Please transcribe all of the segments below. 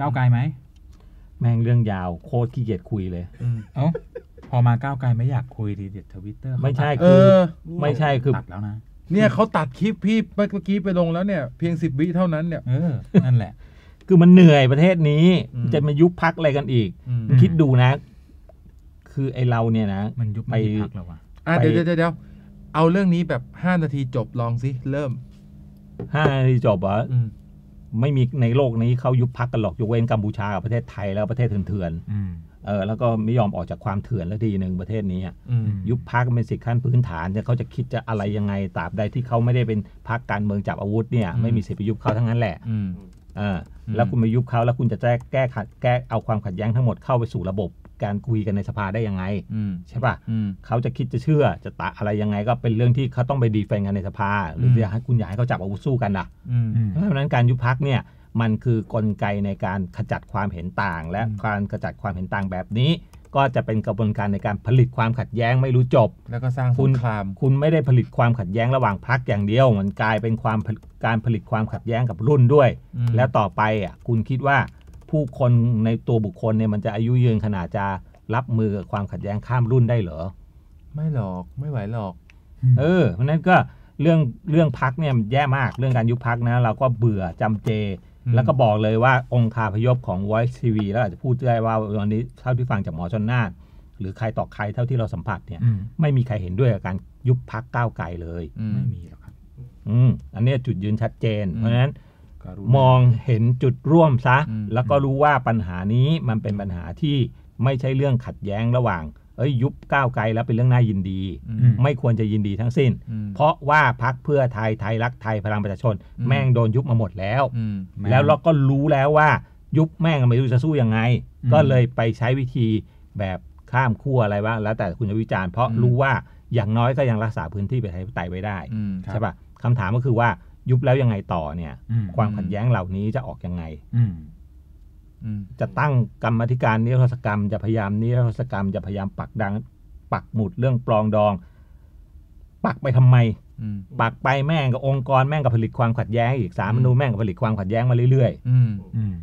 ก้าวไกลไหมแม่งเรื่องยาวโคตรขี้เกียจคุยเลยเอ้าพอมาก้าวไกลไม่อยากคุยดีเด็ดทวิตเตอร์ไม่ใช่คือไม่ใช่คือตัดแล้วนะเนี่ยเขาตัดคลิปพี่เมื่อกี้ไปลงแล้วเนี่ยเพียง10 วิเท่านั้นเนี่ยนั่นแหละคือมันเหนื่อยประเทศนี้จะมายุบพักอะไรกันอีกคิดดูนะคือไอเราเนี่ยนะมันยุบไปพักแล้ววะเดี๋ยวเอาเรื่องนี้แบบ5 นาทีจบลองสิเริ่ม5 นาทีจบเหรอไม่มีในโลกนี้เขายุบพักกันหรอกยกเว้นกัมพูชาประเทศไทยแล้วประเทศเถื่อนแล้วก็ไม่ยอมออกจากความเถื่อนแล้วทีหนึ่งประเทศนี้ยุบพักเป็นสิทธิขั้นพื้นฐานเขาจะคิดจะอะไรยังไงตราบใดที่เขาไม่ได้เป็นพักการเมืองจับอาวุธเนี่ยไม่มีสิทธิไปยุบเขาทั้งนั้นแหละแล้วคุณไปยุบเขาแล้วคุณจะแก้เอาความขัดแย้งทั้งหมดเข้าไปสู่ระบบการคุยกันในสภาได้ยังไงใช่ป่ะเขาจะคิดจะเชื่อจะตะอะไรยังไงก็เป็นเรื่องที่เขาต้องไปดีเฟนกันในสภาหรือจะให้คุณอยากให้เขาจับอาวุธสู้กันล่ะเพราะฉะนั้นการยุบพักเนี่ยมันคือกลไกในการขจัดความเห็นต่างและการขจัดความเห็นต่างแบบนี้ก็จะเป็นกระบวนการในการผลิตความขัดแย้งไม่รู้จบแล้วก็สร้างสงครามคุณไม่ได้ผลิตความขัดแย้งระหว่างพรรคอย่างเดียวมันกลายเป็นการผลิตความขัดแย้งกับรุ่นด้วยแล้วต่อไปอ่ะคุณคิดว่าผู้คนในตัวบุคคลเนี่ยมันจะอายุยืนขนาดจะรับมือกับความขัดแย้งข้ามรุ่นได้เหรอไม่หรอกไม่ไหวหรอกเพราะนั้นก็เรื่องพรรคเนี่ยแย่มากเรื่องการยุบพรรคนะเราก็เบื่อจำเจแล้วก็บอกเลยว่าองค์คาพยพของ Voice TV แล้วอาจจะพูดได้ว่าตอนนี้เท่าที่ฟังจากหมอชลน่านหรือใครต่อใครเท่าที่เราสัมผัสเนี่ยไม่มีใครเห็นด้วยกับการยุบพรรคก้าวไกลเลยไม่มีหรอกครับอันนี้จุดยืนชัดเจนเพราะฉะนั้นมองเห็นจุดร่วมซะแล้วก็รู้ว่าปัญหานี้มันเป็นปัญหาที่ไม่ใช่เรื่องขัดแย้งระหว่างยุบก้าวไกลแล้วเป็นเรื่องน่ายินดีไม่ควรจะยินดีทั้งสิ้นเพราะว่าพรรคเพื่อไทยไทยรักไทยพลังประชาชนแม่งโดนยุบมาหมดแล้วแล้วเราก็รู้แล้วว่ายุบแม่งไม่รู้จะสู้ยังไงก็เลยไปใช้วิธีแบบข้ามขั้วอะไรบ้างแล้วแต่คุณจะวิจารณ์เพราะรู้ว่าอย่างน้อยก็ยังรักษาพื้นที่ประชาธิปไตยไว้ได้ใช่ป่ะคำถามก็คือว่ายุบแล้วยังไงต่อเนี่ยความขัดแย้งเหล่านี้จะออกยังไงจะตั้งกรรมธิการนิรโทษกรรมจะพยายามนิรโทษกรรมจะพยายามปักหมุดเรื่องปลองดองปักไปทำไมปักไปแม่งกับองค์กรแม่งกับผลิตความขัดแย้งอีกสารรัฐธรรมนูญแม่งกับผลิตความขัดแย้งมาเรื่อย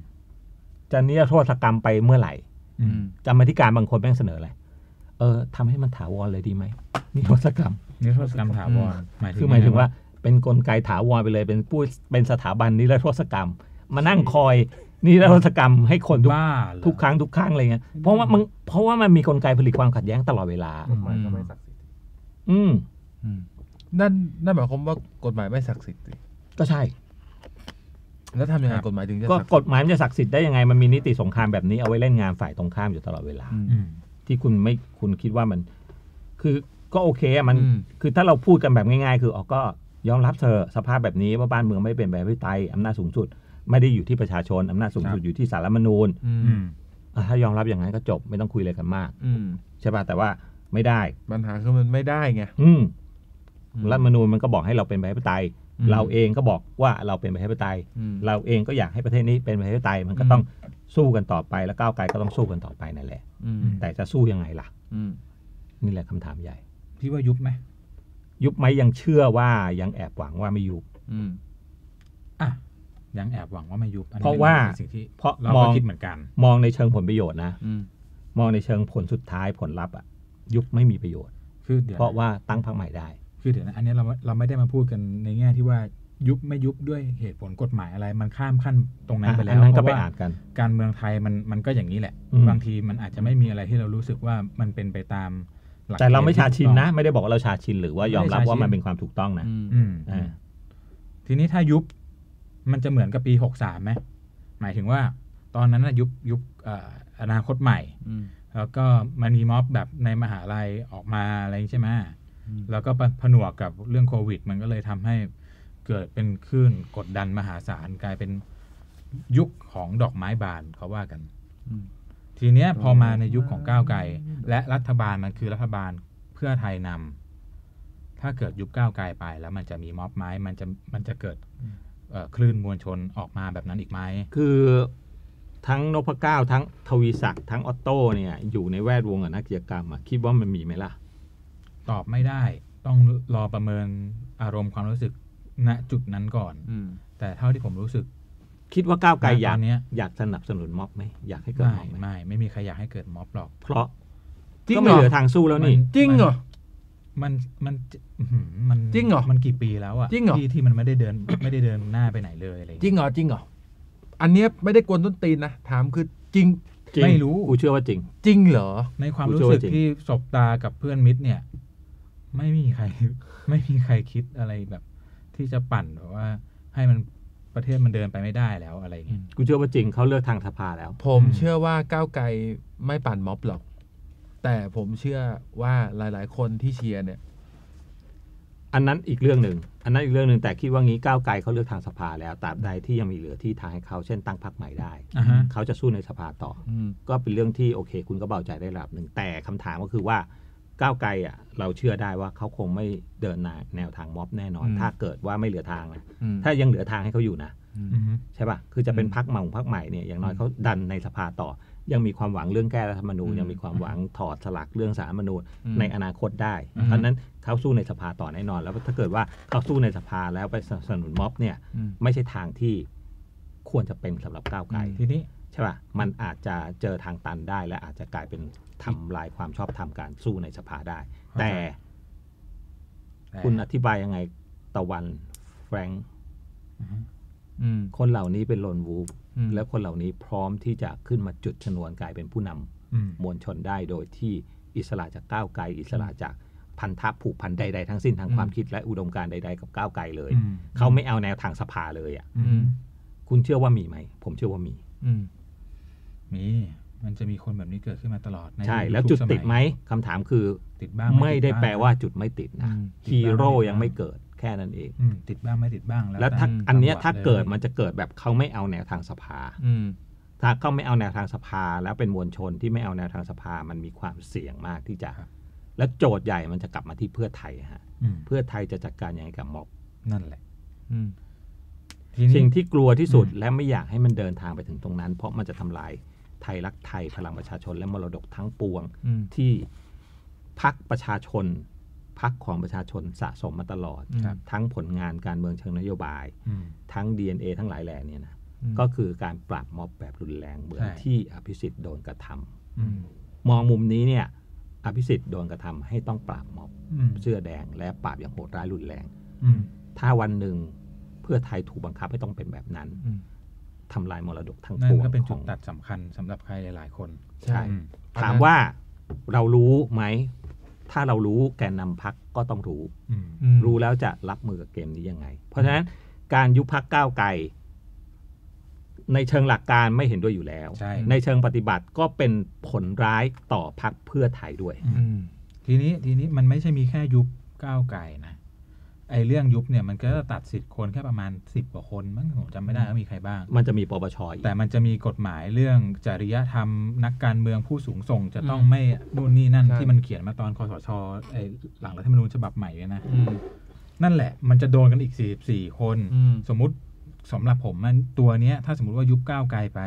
ๆจะนิรโทษกรรมไปเมื่อไหร่กรรมธิการบางคนแม่งเสนออะไรทำให้มันถาวรเลยดีไหมนิรโทษกรรมถาวรคือหมายถึงว่าเป็นกลไกถาวรไปเลยเป็นสถาบันนิรโทษกรรมมานั่งคอยนี่รัฐกรรมให้คนทุกครั้งอะไรเงี้ยเพราะว่ามันมีกลไกผลิตความขัดแย้งตลอดเวลากฎหมายก็ไม่ศักดิ์สิทธิ์นั่นหมายความว่ากฎหมายไม่ศักดิ์สิทธิ์ก็ใช่แล้วทำยังไงกฎหมายถึงจะก็กฎหมายมันจะศักดิ์สิทธิ์ได้ยังไงมันมีนิติสงครามแบบนี้เอาไว้เล่นงานฝ่ายตรงข้ามอยู่ตลอดเวลาที่คุณคิดว่ามันคือก็โอเคมันคือถ้าเราพูดกันแบบง่ายๆคือออกก็ยอมรับเธอสภาพแบบนี้ว่าบ้านเมืองไม่เป็นแบบที่ไตอำนาจสูงสุดไม่ได้อยู่ที่ประชาชนอำนาจสูงสุดอยู่ที่ศาลรัฐธรรมนูญถ้ายอมรับอย่างนั้นก็จบไม่ต้องคุยอะไรกันมากใช่ป่ะแต่ว่าไม่ได้ปัญหาคือมันไม่ได้ไงรัฐธรรมนูญมันก็บอกให้เราเป็นประชาธิปไตยเราเองก็บอกว่าเราเป็นประชาธิปไตยเราเองก็อยากให้ประเทศนี้เป็นประชาธิปไตยมันก็ต้องสู้กันต่อไปแล้วก้าวไกลก็ต้องสู้กันต่อไปนั่นแหละแต่จะสู้ยังไงล่ะนี่แหละคำถามใหญ่พี่ว่ายุบไหมยังเชื่อว่ายังแอบหวังว่าไม่ยุบยังแอบหวังว่าไม่ยุบเพราะว่าเราก็คิดเหมือนกันมองในเชิงผลประโยชน์นะมองในเชิงผลสุดท้ายผลลัพธ์อ่ะยุบไม่มีประโยชน์คือเพราะว่าตั้งพรรคใหม่ได้คือเดี๋ยวนะอันนี้เราไม่ได้มาพูดกันในแง่ที่ว่ายุบไม่ยุบด้วยเหตุผลกฎหมายอะไรมันข้ามขั้นตรงนั้นไปแล้วเพราะว่าการเมืองไทยมันก็อย่างนี้แหละบางทีมันอาจจะไม่มีอะไรที่เรารู้สึกว่ามันเป็นไปตามแต่เราไม่ชาชินนะไม่ได้บอกว่าเราชาชินหรือว่ายอมรับว่ามันเป็นความถูกต้องนะทีนี้ถ้ายุบมันจะเหมือนกับปี63ไหมหมายถึงว่าตอนนั้นนะยุบอนาคตใหม่แล้วก็มันมีม็อบแบบในมหาลัยออกมาอะไรใช่ไหมแล้วก็ผนวกกับเรื่องโควิดมันก็เลยทำให้เกิดเป็นคลื่นกดดันมหาศาลกลายเป็นยุคของดอกไม้บานเขาว่ากันทีเนี้ยพอมาในยุคของก้าวไกลและรัฐบาลมันคือรัฐบาลเพื่อไทยนำถ้าเกิดยุบก้าวไกลไปแล้วมันจะมีม็อบไหมมันจะเกิดคลื่นมวลชนออกมาแบบนั้นอีกไหมคือทั้งนพเก้าทั้งทวีศักดิ์ทั้งออตโต้เนี่ยอยู่ในแวดวงนักกิจกรรมคิดว่ามันมีไหมล่ะตอบไม่ได้ต้องรอประเมินอารมณ์ความรู้สึกณจุดนั้นก่อนแต่เท่าที่ผมรู้สึก คิดว่าก้าวไกลอยากสนับสนุนม็อบไหมอยากให้เกิดม็อบไหมไม่มีใครอยากให้เกิดม็อบหรอกเพราะก็ไม่เหลือทางสู้แล้วนี่จริงเหรอมันจริงเหรอมันกี่ปีแล้วอะที่มันไม่ได้เดินหน้าไปไหนเลยอะไรจริงเหรอจริงเหรออันนี้ไม่ได้กวนต้นตีนนะถามคือจริงไม่รู้อูเชื่อว่าจริงจริงเหรอในความรู้สึกที่สบตากับเพื่อนมิตรเนี่ยไม่มีใครคิดอะไรแบบที่จะปั่นแบบว่าให้มันประเทศมันเดินไปไม่ได้แล้วอะไรเงี้ยกูเชื่อว่าจริงเขาเลือกทางสภาแล้วผมเชื่อว่าก้าวไกลไม่ปั่นม็อบหรอกแต่ผมเชื่อว่าหลายๆคนที่เชียร์เนี่ยอันนั้นอีกเรื่องหนึ่งแต่คิดว่างี้ก้าวไกลเขาเลือกทางสภาแล้วตราบใดที่ยังมีเหลือที่ทางให้เขาเช่นตั้งพรรคใหม่ได้ เขาจะสู้ในสภาต่อ ก็เป็นเรื่องที่โอเคคุณก็เบาใจได้ระดับหนึ่งแต่คำถามก็คือว่าก้าวไกลอ่ะเราเชื่อได้ว่าเขาคงไม่เดินแนวทางม็อบแน่นอนถ้าเกิดว่าไม่เหลือทางนะถ้ายังเหลือทางให้เขาอยู่นะใช่ป่ะคือจะเป็นพรรคใหม่ของพรรคใหม่เนี่ยอย่างน้อยเขาดันในสภาต่อยังมีความหวังเรื่องแก้รัฐธรรมนูญยังมีความหวังถอดสลักเรื่องสารรัฐธรรมนูญในอนาคตได้เพราะนั้นเขาสู้ในสภาต่อแน่นอนแล้วถ้าเกิดว่าเขาสู้ในสภาแล้วไปสนับสนุนม็อบเนี่ยไม่ใช่ทางที่ควรจะเป็นสำหรับก้าวไกลทีนี้ใช่ป่ะมันอาจจะเจอทางตันได้และอาจจะกลายเป็นทำลายความชอบธรรมการสู้ในสภาได้แต่คุณอธิบายยังไงตะวันแฟรงค์คนเหล่านี้เป็นโลนวูฟแล้วคนเหล่านี้พร้อมที่จะขึ้นมาจุดชนวนกลายเป็นผู้นำมวลชนได้โดยที่อิสระจากก้าวไกลอิสระจากพันธะผูกพันใดๆทั้งสิ้นทางความคิดและอุดมการณ์ใดๆกับก้าวไกลเลยเขาไม่เอาแนวทางสภาเลยอ่ะคุณเชื่อว่ามีไหมผมเชื่อว่ามีมันจะมีคนแบบนี้เกิดขึ้นมาตลอดใช่แล้วจุดติดไหมคำถามคือติดบ้างไม่ได้แปลว่าจุดไม่ติดนะฮีโร่ยังไม่เกิดแค่นั้นเองติดบ้างไม่ติดบ้างแล้วถ้าอันนี้ถ้าเกิดมันจะเกิดแบบเขาไม่เอาแนวทางสภาถ้าเขาไม่เอาแนวทางสภาแล้วเป็นมวลชนที่ไม่เอาแนวทางสภามันมีความเสี่ยงมากที่จะแล้วโจทย์ใหญ่มันจะกลับมาที่เพื่อไทยฮะเพื่อไทยจะจัดการยังไงกับม็อบนั่นแหละสิ่งที่กลัวที่สุดและไม่อยากให้มันเดินทางไปถึงตรงนั้นเพราะมันจะทำลายไทยรักไทยพลังประชาชนและมรดกทั้งปวงที่พรรคประชาชนพรรคของประชาชนสะสมมาตลอดทั้งผลงานการเมืองเชิงนโยบายทั้ง DNA ทั้งหลายแหล่เนี่ยนะก็คือการปราบม็อบแบบรุนแรงเหมือนที่อภิสิทธิ์โดนกระทำมองมุมนี้เนี่ยอภิสิทธิ์โดนกระทำให้ต้องปราบม็อบเสื้อแดงและปราบอย่างโหดร้ายรุนแรงถ้าวันหนึ่งเพื่อไทยถูกบังคับให้ต้องเป็นแบบนั้นทำลายมรดกทั้งปวงนั่นก็เป็นจุดตัดสำคัญสำหรับใครหลายๆคนใช่ถามว่าเรารู้ไหมถ้าเรารู้แกนนำพรรคก็ต้องรู้แล้วจะรับมือกับเกมนี้ยังไงเพราะฉะนั้นการยุบพรรคก้าวไกลในเชิงหลักการไม่เห็นด้วยอยู่แล้ว ในเชิงปฏิบัติก็เป็นผลร้ายต่อพรรคเพื่อไทยด้วยทีนี้มันไม่ใช่มีแค่ยุบก้าวไกลนะไอ้เรื่องยุบเนี่ยมันก็ตัดสิทธิ์คนแค่ประมาณ10กว่าคนมั้งผมจำไม่ได้ว่ามีใครบ้างมันจะมีปปช.แต่มันจะมีกฎหมายเรื่องจริยธรรมนักการเมืองผู้สูงส่งจะต้องไม่นู่นนี่นั่นที่มันเขียนมาตอนคสช.ไอ้หลังรัฐธรรมนูญฉบับใหม่เนี่ยนะนั่นแหละมันจะโดนกันอีก44คนสมมุติสำหรับผมมันตัวเนี้ยถ้าสมมุติว่ายุบก้าวไกลไป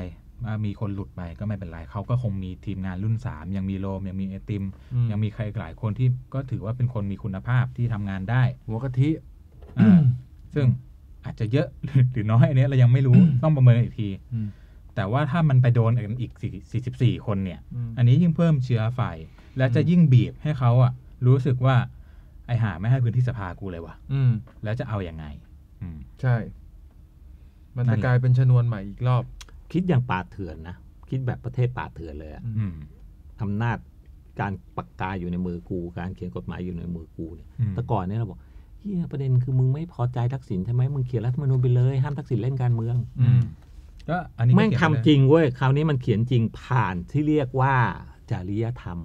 มีคนหลุดไปก็ไม่เป็นไรเขาก็คงมีทีมงานรุ่น3ยังมีโลมยังมีไอติมยังมีใครหลายคนที่ก็ถือว่าเป็นคนมีคุณภาพที่ทำงานได้หัวกะทิ ซึ่งอาจจะเยอะหรือน้อยอันนี้เรายังไม่รู้ ต้องประเมินอีกทีแต่ว่าถ้ามันไปโดนอีก44คนเนี่ยอันนี้ยิ่งเพิ่มเชื้อไฟและจะยิ่งบีบให้เขาอะรู้สึกว่าไอ้ห่าไม่ให้พื้นที่สภากูเลยวะแล้วจะเอาอย่างไงใช่มันจะกลายเป็นชนวนใหม่อีกรอบคิดอย่างป่าเถื่อนนะคิดแบบประเทศป่าเถื่อนเลยอ่ะอำนาจการปากกาอยู่ในมือกูการเขียนกฎหมายอยู่ในมือกูเนี่ยแต่ก่อนเนี่ยเราบอกเฮียประเด็นคือมึงไม่พอใจทักษิณใช่ไหมมึงเขียนรัฐธรรมนูญไปเลยห้ามทักษิณเล่นการเมืองก็อันนี้แม่งทำจริงเว้ยคราวนี้มันเขียนจริงผ่านที่เรียกว่าจริยธรรม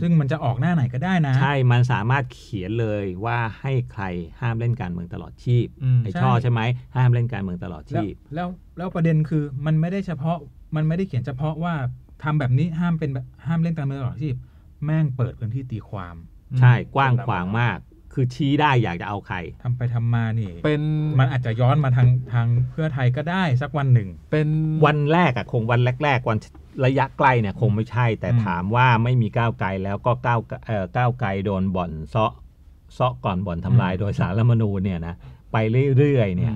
ซึ่งมันจะออกหน้าไหนก็ได้นะใช่มันสามารถเขียนเลยว่าให้ใครห้ามเล่นการเมืองตลอดชีพไอ้ช่อใช่ไหมห้ามเล่นการเมืองตลอดชีพแล้วประเด็นคือมันไม่ได้เขียนเฉพาะว่าทำแบบนี้ห้ามเล่นการเมืองตลอดชีพแม่งเปิดพื้นที่ตีความใช่กว้างขวางมากคือชี้ได้อยากจะเอาใครทำไปทำมานี่เป็นมันอาจจะย้อนมาทางเพื่อไทยก็ได้สักวันหนึ่งเป็นวันแรกอะคงวันแรกๆวันระยะใกล้เนี่ยคงไม่ใช่แต่ถามว่าไม่มีก้าวไกลแล้วก็ก้าวไกลโดนบ่อนเซาะก่อนบ่อนทำลายโดยสารรัฐธรรมนูญเนี่ยนะไปเรื่อยๆเนี่ย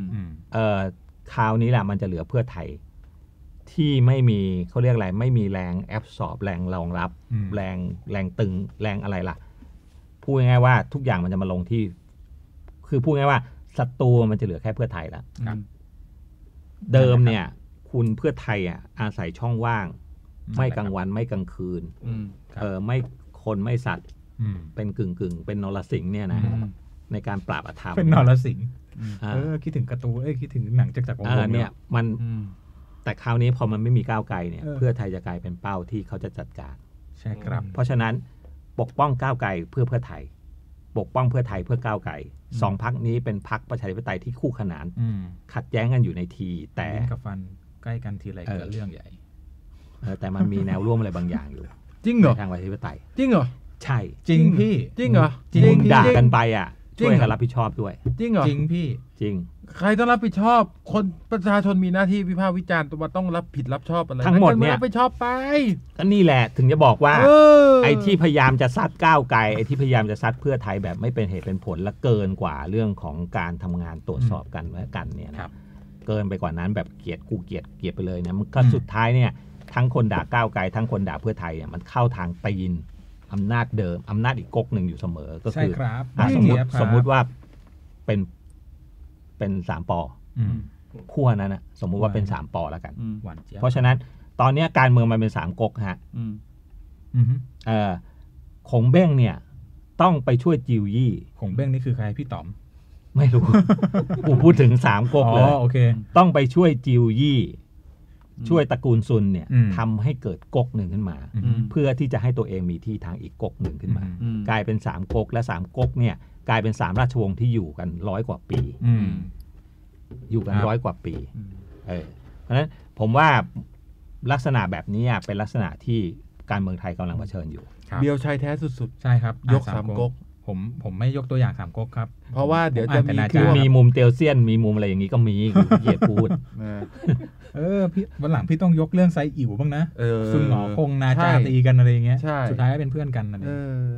คราวนี้แหละมันจะเหลือเพื่อไทยที่ไม่มีเขาเรียกอะไรไม่มีแรงแอบสอบแรงรองรับแรงตึงแรงอะไรล่ะพูดง่ายว่าทุกอย่างมันจะมาลงที่คือพูดง่ายว่าศัตรูมันจะเหลือแค่เพื่อไทยแล้วเดิมเนี่ยคุณเพื่อไทยอ่ะอาศัยช่องว่างไม่กลางวันไม่กลางคืนไม่คนไม่สัตว์เป็นกึ่งเป็นนรสิงห์เนี่ยนะในการปราบอาธรรมเป็นนรสิงห์คิดถึงการ์ตูนคิดถึงหนังจากวงศ์เนี่ยมันแต่คราวนี้พอมันไม่มีก้าวไกลเนี่ยเพื่อไทยจะกลายเป็นเป้าที่เขาจะจัดการใช่ครับเพราะฉะนั้นปกป้องก้าวไกลเพื่อไทยปกป้องเพื่อไทยเพื่อก้าวไกลสองพรรคนี้เป็นพรรคประชาธิปไตยที่คู่ขนานขัดแย้งกันอยู่ในทีแต่กับฟันใกล้กันทีไรเกิดเรื่องใหญ่แต่มันมีแนวร่วมอะไรบางอย่างอยู่จริงเหรอทางประชาธิปไตยจริงเหรอใช่จริงพี่จริงเหรอจริงด่ากันไปอ่ะช่วยรับผิดชอบด้วยจริงเหรอจริงพี่จริงใครต้องรับผิดชอบคนประชาชนมีหน้าที่วิพากษ์วิจารณ์ตัวต้องรับผิดรับชอบอะไรทั้งหมดเนี่ยรับผิดชอบไปก็นี่แหละถึงจะบอกว่าไอ้ที่พยายามจะซัดก้าวไกลไอ้ที่พยายามจะซัดเพื่อไทยแบบไม่เป็นเหตุเป็นผลและเกินกว่าเรื่องของการทำงานตรวจสอบกันและกันเนี่ยนะเกินไปกว่านั้นแบบเกลียดกูเกลียดไปเลยนะมันก็สุดท้ายเนี่ยทั้งคนด่าก้าวไกลทั้งคนด่าเพื่อไทยเนี่ยมันเข้าทางตีนอำนาจเดิมอำนาจอีกก๊กหนึ่งอยู่เสมอก็คือสมมติว่าเป็นสามปอขั้วนั้นนะสมมุติว่าเป็นสามปอแล้วกันเพราะฉะนั้นตอนนี้การเมืองมันเป็นสามก๊กฮะขงเบ้งเนี่ยต้องไปช่วยจิวยี่ขงเบ้งนี่คือใครพี่ต๋อมไม่รู้ผมพูดถึงสามก๊กเลยต้องไปช่วยจิวยี่ช่วยตระกูลซุนเนี่ยทำให้เกิดก๊กหนึ่งขึ้นมาเพื่อที่จะให้ตัวเองมีที่ทางอีกก๊กหนึ่งขึ้นมากลายเป็นสามก๊กและสามก๊กเนี่ยกลายเป็นสามราชวงศ์ที่อยู่กัน100 กว่าปีอยู่กัน100 กว่าปีเพราะฉะนั้นผมว่าลักษณะแบบนี้เป็นลักษณะที่การเมืองไทยกำลังเผชิญอยู่เบียวชัยแท้สุดๆใช่ครับยกสามก๊กผมไม่ยกตัวอย่างสามก๊กครับเพราะว่าเดี๋ยวจะมีมุมเตียวเซียนมีมุมอะไรอย่างนี้ก็มีเกียรติพูดพี่วันหลังพี่ต้องยกเรื่องไซอิ๋วบ้างนะซุนหงอคงนาจาตีกันอะไรอย่างเงี้ยสุดท้ายก็เป็นเพื่อนกันนั่นเอง